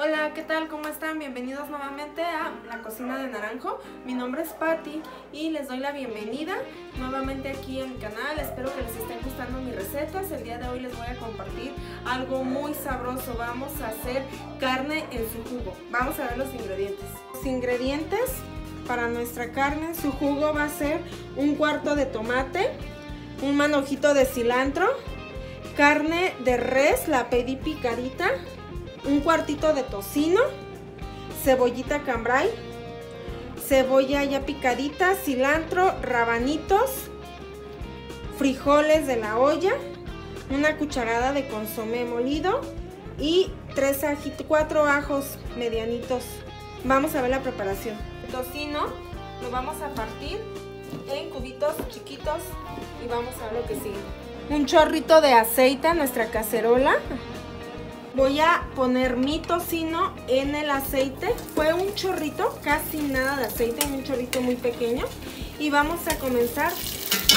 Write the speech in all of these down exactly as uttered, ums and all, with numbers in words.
Hola, ¿qué tal? ¿Cómo están? Bienvenidos nuevamente a La Cocina de Naranjo. Mi nombre es Paty y les doy la bienvenida nuevamente aquí en mi canal. Espero que les estén gustando mis recetas. El día de hoy les voy a compartir algo muy sabroso. Vamos a hacer carne en su jugo. Vamos a ver los ingredientes. Los ingredientes para nuestra carne en su jugo va a ser un cuarto de tomate, un manojito de cilantro, carne de res, la pedí picadita, un cuartito de tocino, cebollita cambray, cebolla ya picadita, cilantro, rabanitos, frijoles de la olla, una cucharada de consomé molido y tres ajitos, cuatro ajos medianitos. Vamos a ver la preparación. El tocino lo vamos a partir en cubitos chiquitos y vamos a ver lo que sigue. Un chorrito de aceite en nuestra cacerola. Voy a poner mi tocino en el aceite. Fue un chorrito, casi nada de aceite, un chorrito muy pequeño. Y vamos a comenzar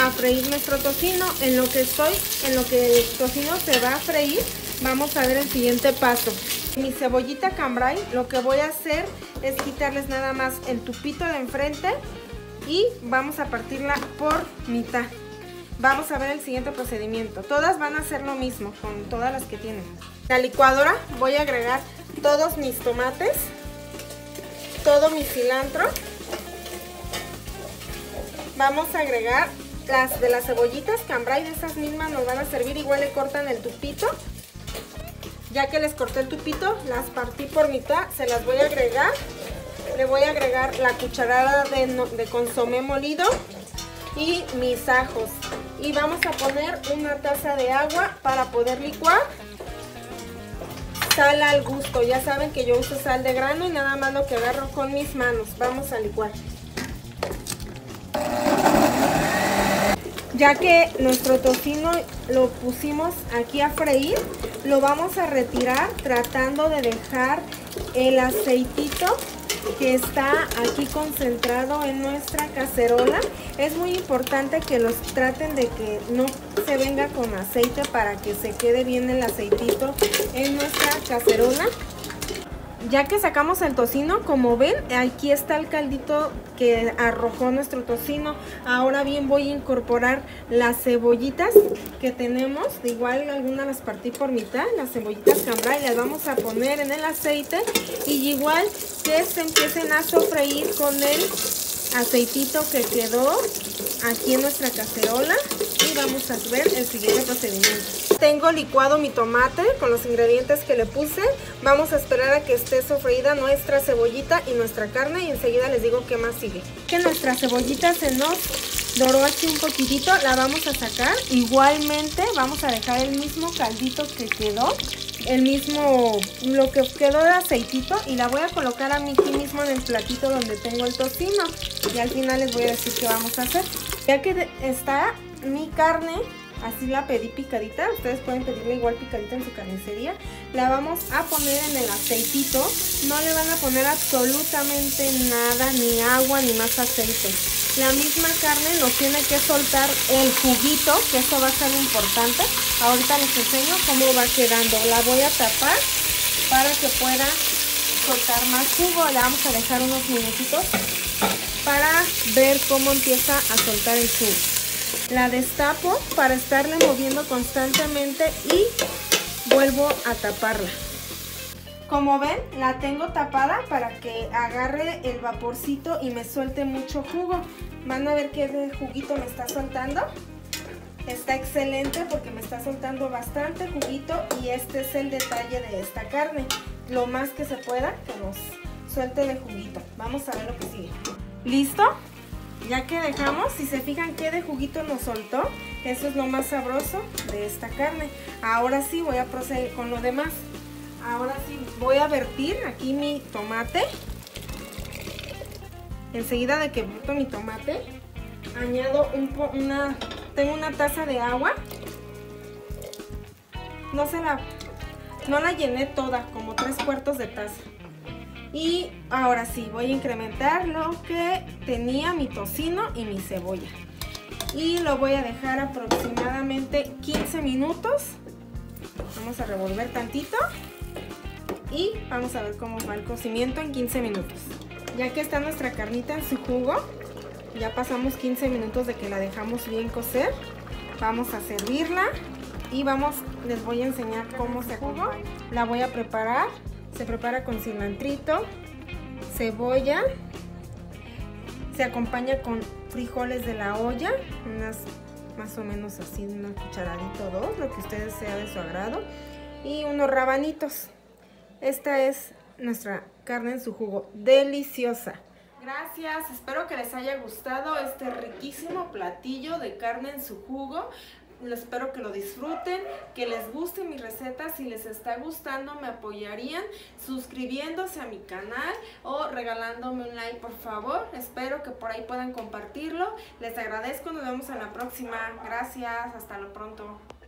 a freír nuestro tocino. En lo que estoy, en lo que el tocino se va a freír, vamos a ver el siguiente paso. Mi cebollita cambray, lo que voy a hacer es quitarles nada más el tupito de enfrente y vamos a partirla por mitad. Vamos a ver el siguiente procedimiento. Todas van a hacer lo mismo con todas las que tienen. La licuadora voy a agregar todos mis tomates, todo mi cilantro. Vamos a agregar las de las cebollitas cambray, de esas mismas nos van a servir. Igual le cortan el tupito. Ya que les corté el tupito, las partí por mitad, se las voy a agregar. Le voy a agregar la cucharada de, de consomé molido y mis ajos. Y vamos a poner una taza de agua para poder licuar. Sal al gusto, ya saben que yo uso sal de grano y nada más lo que agarro con mis manos. Vamos a licuar. Ya que nuestro tocino lo pusimos aquí a freír, lo vamos a retirar tratando de dejar el aceitito que está aquí concentrado en nuestra cacerola. Es muy importante que los traten de que no se venga con aceite para que se quede bien el aceitito en nuestra cacerola. Ya que sacamos el tocino, como ven, aquí está el caldito que arrojó nuestro tocino. Ahora bien, voy a incorporar las cebollitas que tenemos. Igual algunas las partí por mitad, las cebollitas cambray, las vamos a poner en el aceite. Y igual que se empiecen a sofreír con el aceitito que quedó aquí en nuestra cacerola. Y vamos a ver el siguiente procedimiento. Tengo licuado mi tomate con los ingredientes que le puse. Vamos a esperar a que esté sofreída nuestra cebollita y nuestra carne y enseguida les digo qué más sigue. Que nuestra cebollita se nos doró aquí un poquitito, la vamos a sacar. Igualmente vamos a dejar el mismo caldito que quedó, el mismo, lo que quedó de aceitito, y la voy a colocar aquí mismo en el platito donde tengo el tocino y al final les voy a decir qué vamos a hacer. Ya que está mi carne, así la pedí picadita, ustedes pueden pedirla igual picadita en su carnicería, la vamos a poner en el aceitito, no le van a poner absolutamente nada, ni agua, ni más aceite. La misma carne nos tiene que soltar el juguito, que eso va a ser importante. Ahorita les enseño cómo va quedando. La voy a tapar para que pueda soltar más jugo, la vamos a dejar unos minutitos para ver cómo empieza a soltar el jugo. La destapo para estarle moviendo constantemente y vuelvo a taparla. Como ven, la tengo tapada para que agarre el vaporcito y me suelte mucho jugo. Van a ver qué juguito me está soltando. Está excelente porque me está soltando bastante juguito y este es el detalle de esta carne. Lo más que se pueda que nos suelte de juguito. Vamos a ver lo que sigue. ¿Listo? Ya que dejamos, si se fijan qué de juguito nos soltó, eso es lo más sabroso de esta carne. Ahora sí voy a proceder con lo demás. Ahora sí voy a vertir aquí mi tomate. Enseguida de que vierto mi tomate, añado un po una, tengo una taza de agua. No se la, no la llené toda, como tres cuartos de taza. Y ahora sí, voy a incrementar lo que tenía mi tocino y mi cebolla. Y lo voy a dejar aproximadamente quince minutos. Vamos a revolver tantito. y vamos a ver cómo va el cocimiento en quince minutos. Ya que está nuestra carnita en su jugo, ya pasamos quince minutos de que la dejamos bien cocer. Vamos a servirla y vamos, les voy a enseñar cómo se jugo. La voy a preparar, se prepara con cilantrito, cebolla, se acompaña con frijoles de la olla, unas más o menos así, una cucharadita o dos, lo que ustedes sea de su agrado, y unos rabanitos. Esta es nuestra carne en su jugo, deliciosa. Gracias, espero que les haya gustado este riquísimo platillo de carne en su jugo. Espero que lo disfruten, que les gusten mis recetas. Si les está gustando, me apoyarían suscribiéndose a mi canal o regalándome un like, por favor. Espero que por ahí puedan compartirlo. Les agradezco, nos vemos en la próxima. Gracias, hasta lo pronto.